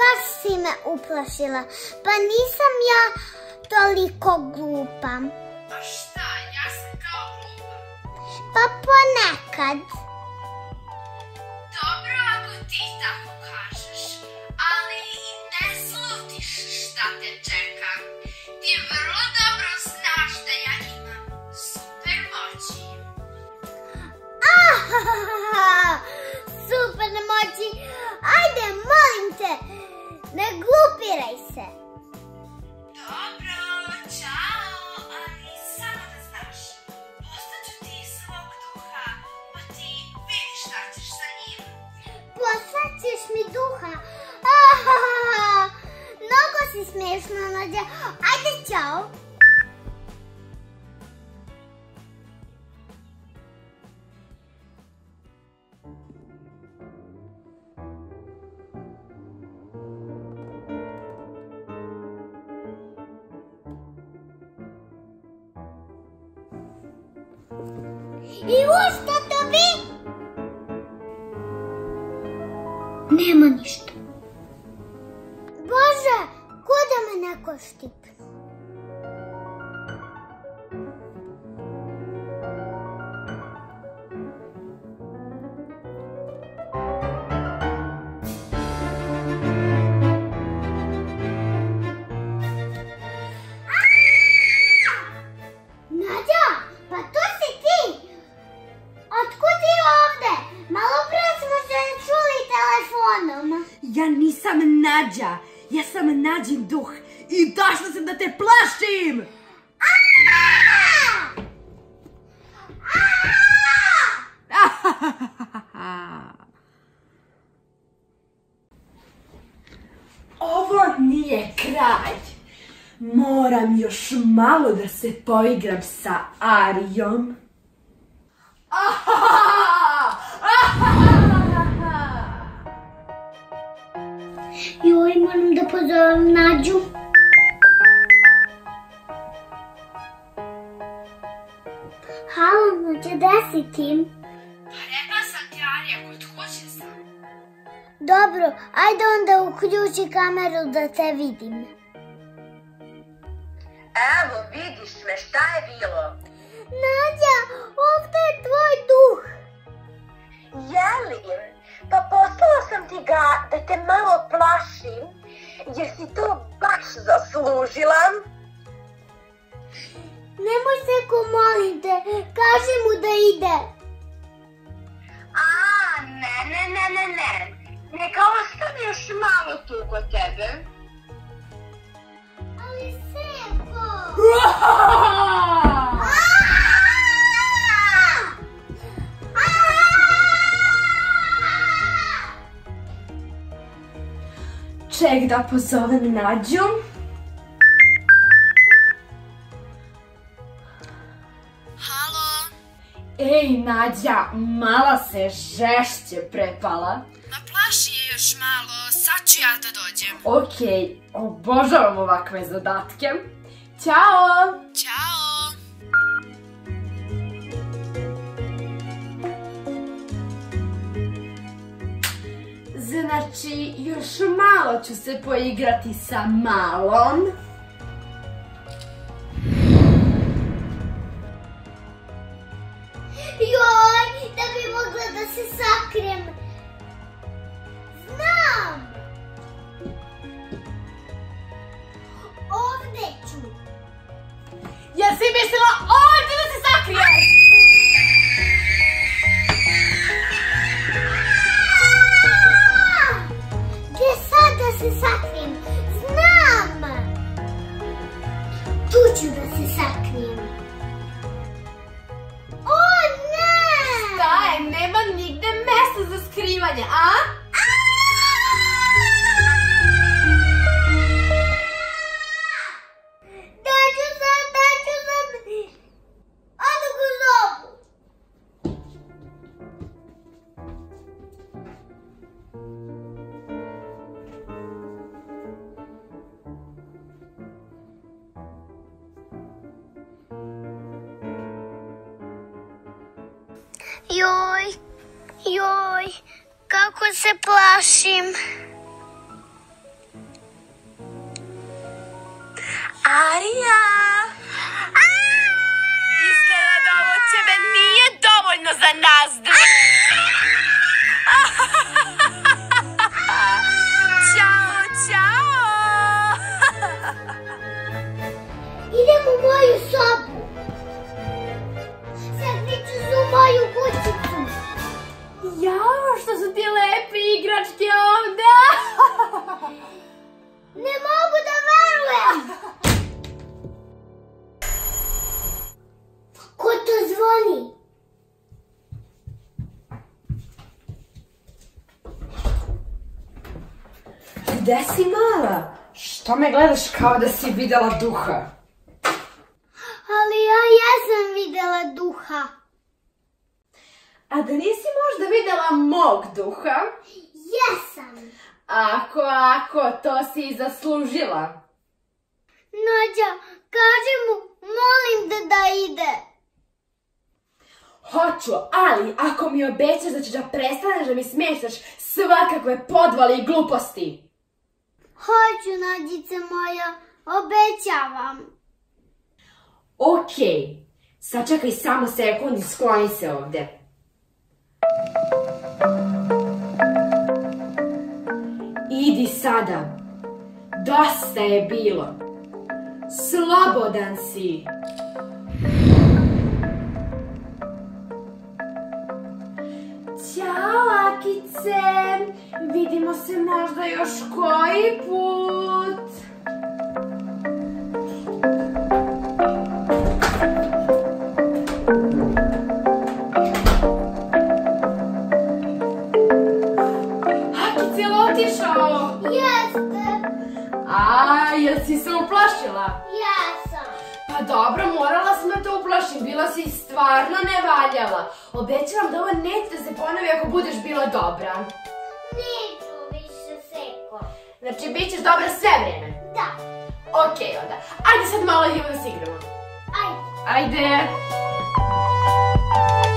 baš si me uplašila. Pa nisam ja toliko glupa. Pa šta, ja sam kao glupa? Pa ponekad. Dobro, ako ti tako kažeš, ali ne slutiš šta te čeka. Ti vrlo dobro znaš da ja imam super moći. Ahahaha, super moći. Ajde, molim te, ne glupiraj se. Dobro, čao, ali samo da znaš, postaću ti svog duha, pa ti vidiš šta ćeš sa njim. Postaćeš mi duha? Ahahaha, mnogo si smiješna, Nađa. Ajde, čao. I usta to vi? Nema ništa. Bože, ko da me neko štipnu? Ja nisam Nađa, ja sam Nađin duh i došla sam da te plašim! Ovo nije kraj. Moram još malo da se poigram sa Arijom. Joj, moram da pozovem Nađu. Halo, Nađa, gde si ti? Pa rekla sam ti, Arija, kod kuće sam. Dobro, ajde onda uključi kameru da te vidim. Evo, vidiš me, šta je bilo? Nađa, ovde je tvoj duh. Jelim? Pa poslala sam ti ga da te malo plašim, jer si to baš zaslužila. Nemoj se ko, molim te, kaži mu da ide. Ne. Neka ostane još malo tu kod tebe. Ali Seko! Ček da pozovem Nađu. Halo? Ej, Nađa, mala se žešće prepala. Ma plaši je još malo, sad ću ja da dođem. Okej, obožavam ovakve zadatke. Ćao! Ćao! Znači, još malo ću se poigrati sa malom. Joj, da bi mogla da se sakrijem. Znam! Ovde ću. Jesi mislila ovde da se sakrijem? Joj, kako se plašim. Arija! Izgleda da ovo tebe nije dovoljno za nas dve. Ćao, ćao! Idem u moju sobu. Sad priču su u moju kućicu. Jao, što su ti lepe igračke ovde! Ne mogu da verujem! Ko to zvoni? Gde si, mala? Što me gledaš kao da si videla duha? Ali ja jesam videla duha. A da nisi možda videla mog duha? Jesam. Ako, to si i zaslužila. Nađa, kaži mu, molim te da ide. Hoću, ali ako mi obećaš da ćeš da prestaneš da mi smešaš svakakve podvale i gluposti. Hoću, Nađice moja, obećavam. Okej, sačekaj samo sekund i skloni se ovde. Idi sada, dosta je bilo, slobodan si. Ćao, Akice, vidimo se možda još koji put. Si se uplašila? Jesam. Pa dobro, morala sam da te uplašim, bila si stvarno nevaljala. Obećavam da ovo neće da se ponovi ako budeš bila dobra. Neću više, Seko. Znači, bit ćeš dobra sve vreme? Da. Okej, onda. Ajde sad malo idemo da se igramo. Ajde. Ajde.